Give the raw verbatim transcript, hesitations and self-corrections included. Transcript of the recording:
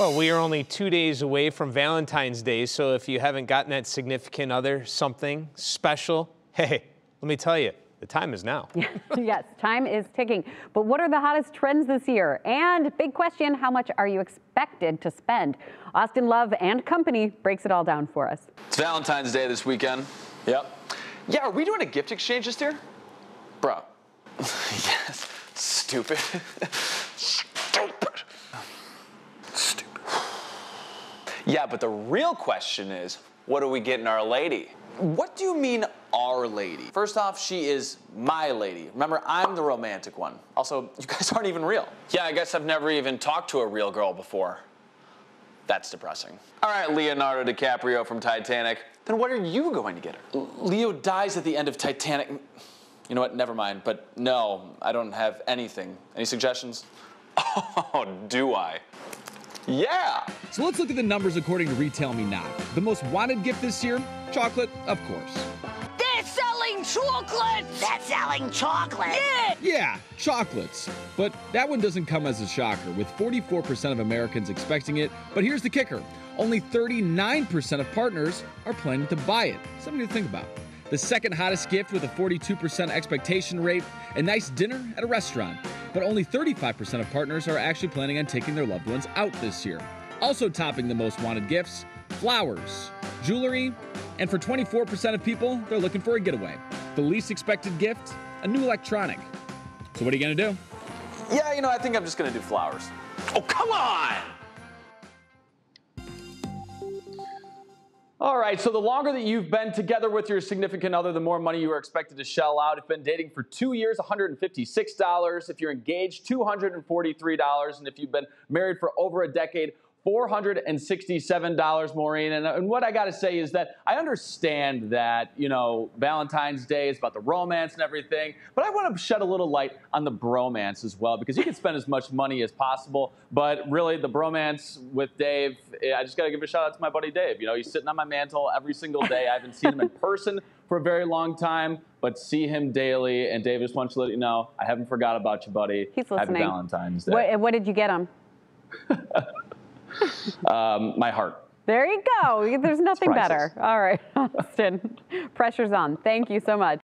Well, we are only two days away from Valentine's Day, so if you haven't gotten that significant other something special, hey, let me tell you, the time is now. Yes, time is ticking. But what are the hottest trends this year? And big question, how much are you expected to spend? Austin Love and company breaks it all down for us. It's Valentine's Day this weekend. Yep. Yeah, are we doing a gift exchange this year? Bro. Yes. Stupid. Stupid. Stupid. Yeah, but the real question is, what are we getting our lady? What do you mean, our lady? First off, she is my lady. Remember, I'm the romantic one. Also, you guys aren't even real. Yeah, I guess I've never even talked to a real girl before. That's depressing. All right, Leonardo DiCaprio from Titanic. Then what are you going to get her? Leo dies at the end of Titanic. You know what, never mind, but no, I don't have anything. Any suggestions? Oh, do I? Yeah! So let's look at the numbers according to RetailMeNot. The most wanted gift this year? Chocolate, of course. They're selling chocolate! They're selling chocolate! Yeah! Yeah, chocolates. But that one doesn't come as a shocker, with forty-four percent of Americans expecting it. But here's the kicker. Only thirty-nine percent of partners are planning to buy it. Something to think about. The second hottest gift with a forty-two percent expectation rate, a nice dinner at a restaurant. But only thirty-five percent of partners are actually planning on taking their loved ones out this year. Also topping the most wanted gifts, flowers, jewelry, and for twenty-four percent of people, they're looking for a getaway. The least expected gift, a new electronic. So what are you gonna do? Yeah, you know, I think I'm just gonna do flowers. Oh, come on! All right, so the longer that you've been together with your significant other, the more money you are expected to shell out. If you've been dating for two years, one hundred fifty-six dollars. If you're engaged, two hundred forty-three dollars. And if you've been married for over a decade, four hundred sixty-seven dollars, Maureen. And, and what I got to say is that I understand that, you know, Valentine's Day is about the romance and everything, but I want to shed a little light on the bromance as well, because you can spend as much money as possible, but really the bromance with Dave, I just got to give a shout out to my buddy Dave. You know, he's sitting on my mantle every single day. I haven't seen him in person for a very long time, but see him daily. And Dave, just wants to let you know, I haven't forgot about you, buddy. He's listening. Happy Valentine's Day. What, what did you get him? um, my heart. There you go. There's nothing better. All right, Austin. Pressure's on. Thank you so much.